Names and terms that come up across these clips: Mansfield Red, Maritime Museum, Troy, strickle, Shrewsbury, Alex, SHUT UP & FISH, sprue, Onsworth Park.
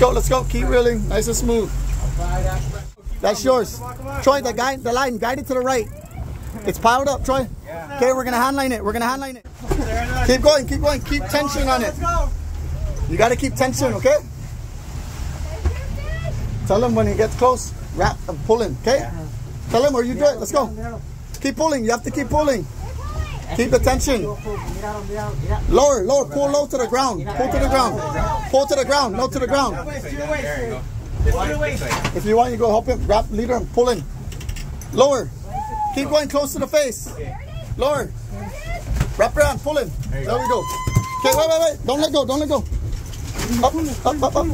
Let's go, keep reeling, nice and smooth. That's yours. Troy, that guy, the line, guide it to the right. It's piled up, Troy. Okay, we're gonna hand line it, we're gonna hand line it. Keep going, keep going, keep tension on it. You gotta keep tension, okay? Tell him when he gets close, wrap and pull him, okay? Tell him, are you good? Let's go. Keep pulling, you have to keep pulling. Keep the tension. Lower, lower, pull low to the ground. Pull to the ground. Pull to the ground, low to the ground. If you want, you go help him, wrap, lead him, pull him. Lower. Keep going close to the face. Lower. Wrap around, pull him. There we go. Okay, wait, wait, wait. Don't let go, don't let go. Up, up, up, up.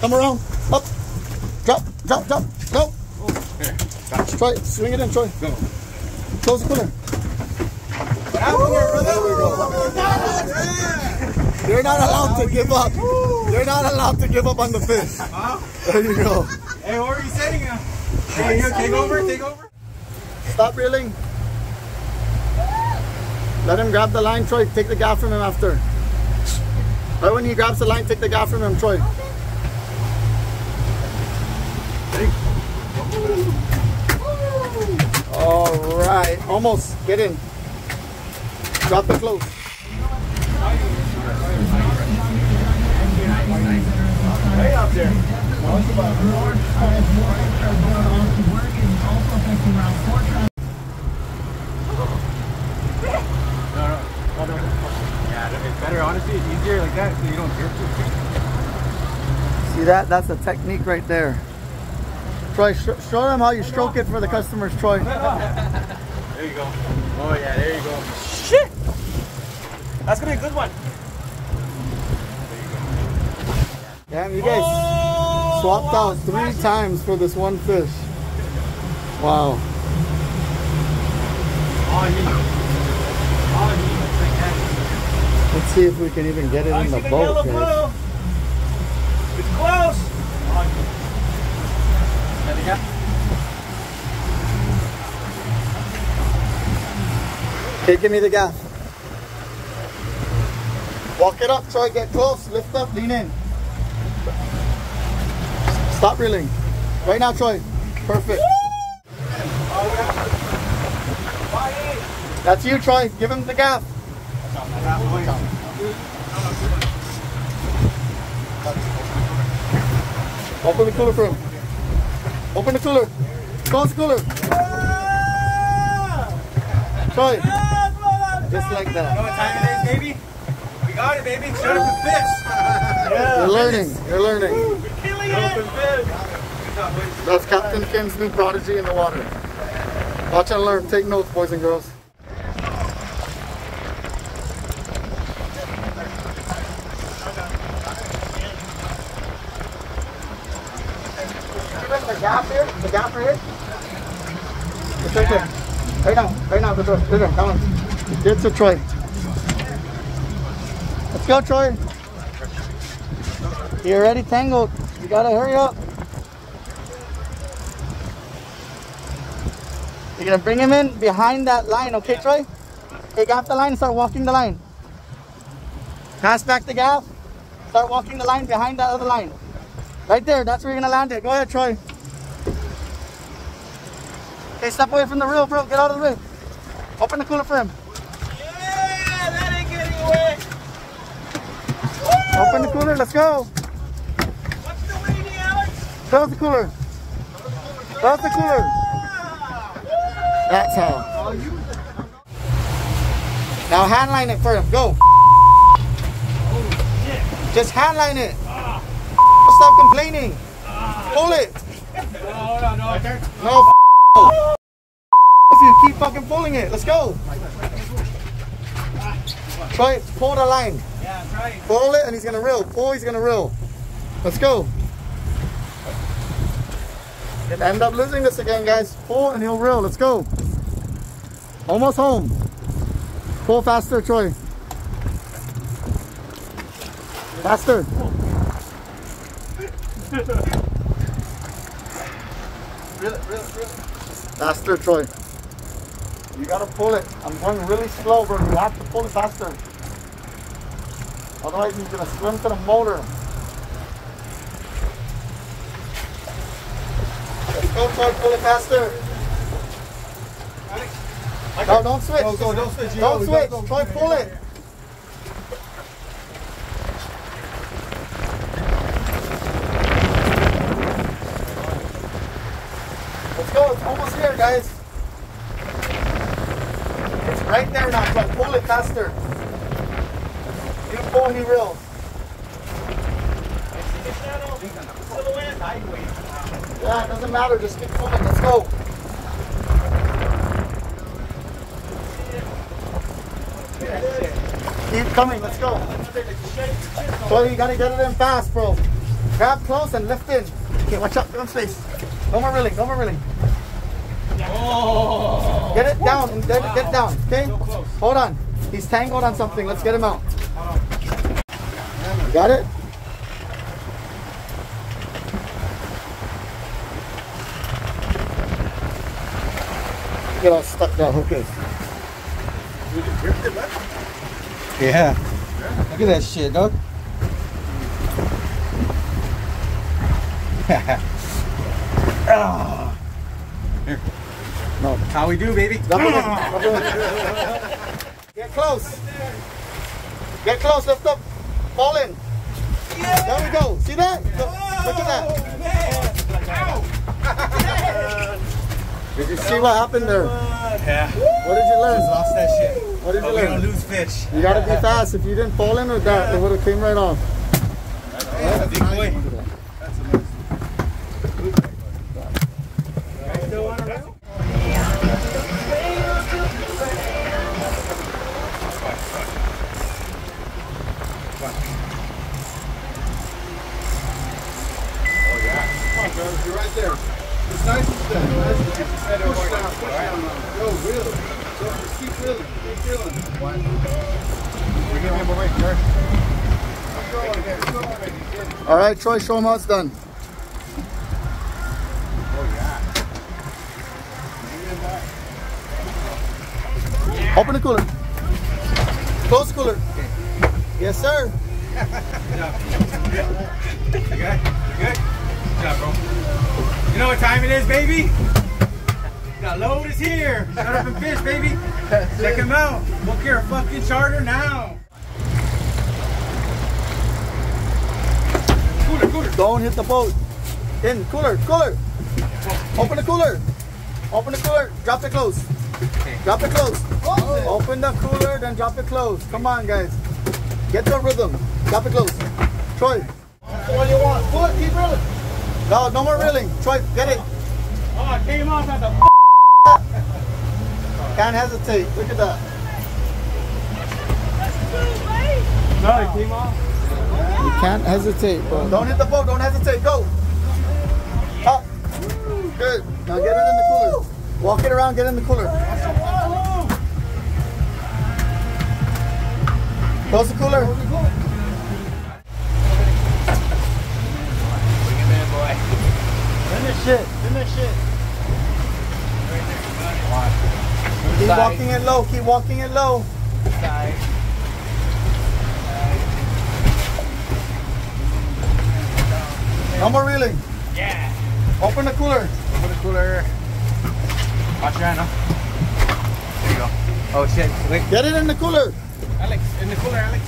Come around. Up. Drop, drop, drop. Go. Troy, swing it in, Troy. Go. Close the corner. You're not allowed to give up. You're not allowed to give up on the fish. There you go. Hey, what are you saying? Hey, here, take over, take over. Stop reeling. Let him grab the line, Troy. Take the gaff from him after. Right when he grabs the line, take the gaff from him, Troy. All right, almost. Get in. Drop the close. Way up there. Yeah, it's better. Honestly, it's easier like that so you don't jerk too. See that? That's a technique right there. Troy, show them how you stroke it for the customers, Troy. There you go. Oh yeah, there you go. Shit! That's gonna be a good one. There you go. Damn, you guys swapped out three times for this one fish. Wow. Let's see if we can even get it in the boat. Guys. It's close! There we go. Okay, give me the gaff. Walk it up, Troy, get close, lift up, lean in. Stop reeling. Right now, Troy. Perfect. That's you, Troy. Give him the gaff. Open the cooler for him. Open the cooler. Close the cooler. Troy. Just like that. You know what time it is, baby? We got it, baby. Shut up and fish. Yeah. You're learning. You're learning. Woo, we're killing it. That's Captain Kim's new prodigy in the water. Watch and learn. Take notes, boys and girls. The gap here. The gap right here. It's right there. Right now. Right now. Good job. Good job. Come on. Get to Troy. Let's go, Troy. You're already tangled. You gotta hurry up. You're gonna bring him in behind that line, okay, Troy? Take off the line, start walking the line. Pass back the gaff. Start walking the line behind that other line. Right there, that's where you're gonna land it. Go ahead, Troy. Okay, step away from the reel, bro. Get out of the way. Open the cooler for him. Open the cooler, let's go. What's the weighting, Alex? Close the cooler. Close the cooler. That's how. Now handline it for him, go. Oh, shit. Just handline it. Stop complaining. Pull it. No, no. If you keep fucking pulling it, let's go. Try it, pull the line. Yeah, try it. Pull it and he's gonna reel. Pull, he's gonna reel. Let's go. He'll end up losing this again, guys. Pull and he'll reel. Let's go. Almost home. Pull faster, Troy. Faster. Reel it, reel it, reel it. Faster, Troy. You gotta pull it. I'm going really slow, bro. You have to pull it faster. Otherwise, he's gonna swim to the motor. Don't try to pull it faster. Alex. No, don't switch. Go, go, don't switch. Don't switch. Go, go. Try to pull it. Let's go. It's almost here, guys. It's right there now. Try to pull it faster. You pull, he reels. Yeah, it doesn't matter, just keep pulling, let's go. Keep coming, let's go. So you gotta get it in fast, bro. Grab close and lift in. Okay, watch out, don't space. No more reeling, no more reeling. Oh. Get it down, and then get it down, okay? Hold on, he's tangled on something, let's get him out. You got it? Get all stuck down hookers. Yeah. Look at that shit, dog. Here. No. How we do, baby? Get close. Get close, lift up. Fall in. Yeah. There we go. See that? Look, look at that. Ow. Did you see what happened there? Yeah. What did you learn? Just lost that shit. What did you learn? We're gonna lose fish. You gotta be fast. If you didn't fall in with that, it would have came right off. That's amazing. You guys still want to reel? Oh yeah. Come on, bro. You're right there. It's nice and steady. Nice and steady. Push down, push down. Yo, really. Just keep reeling. Keep reeling. We're giving him a break, Troy. All right, Troy, show him how it's done. Oh, yeah. Open the cooler. Close the cooler. Okay. Yes, sir. Good job. You good? Good job, bro. You know what time it is, baby? The load is here. Shut up and fish, baby. Check him out. Book your fucking charter now. Cooler, cooler. Don't hit the boat. In, cooler, cooler. Open the cooler. Open the cooler. Drop it close. Drop it close. Oh. Open the cooler, then drop it close. Come on, guys. Get the rhythm. Drop it close. Troy. What do you want? Pull it, keep reeling. No, no more reeling. Troy, get it. Oh, it came off at the Can't hesitate. Look at that. That's too late. No, it came off. You can't hesitate, bro. Don't hit the boat. Don't hesitate. Go. Up. Good. Now get it in the cooler. Walk it around. Get in the cooler. Close the cooler. Finish it, finish it. Keep walking it low, keep walking it low. Side. No more reeling. Yeah. Open the cooler. Open the cooler. Watch your hand, huh? There you go. Oh shit, wait. Get it in the cooler. Alex, in the cooler, Alex.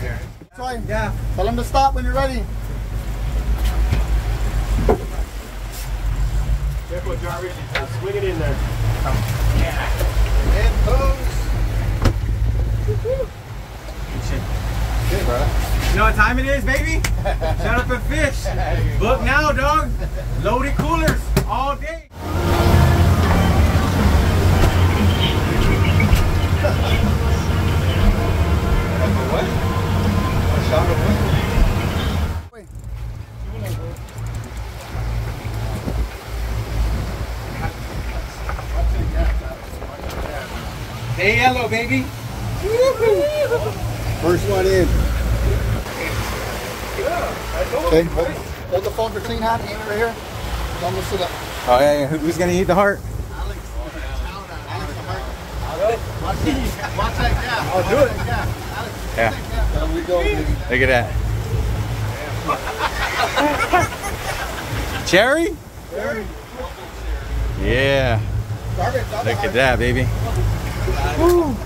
There. Try. Yeah. Tell him to stop when you're ready. Careful, Jarvis. Swing it in there. Yeah. And pose. Good, bro. You know what time it is, baby? Shut up and fish. Book now, dog. Loaded coolers all day. Hey, hello, baby. First one in. Okay, hold the phone for clean hand. Aim it right here. Almost sit up. Oh, yeah, yeah. Who's going to eat the heart? Alex. Alex, the heart. Watch that. Watch that gap. I'll do it. Yeah. There we go, baby. Look at that. Cherry? Cherry? Yeah. Look at that, baby. Woo.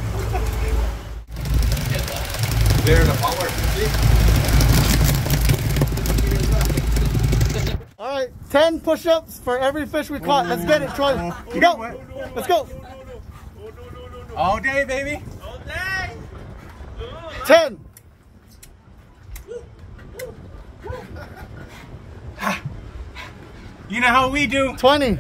All right, 10 push-ups for every fish we caught. Let's get it, Troy. Go. Let's go. All day, baby. All day. 10. You know how we do. 20.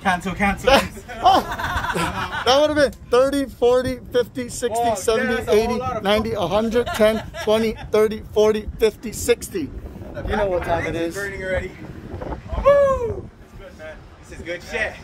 Cancel, cancel. Oh, that would have been 30, 40, 50, 60, oh, 70, 80, 90, 100, 10, 20, 30, 40, 50, 60. You know what time it is. Burning already. Woo! This is good, man. This is good shit.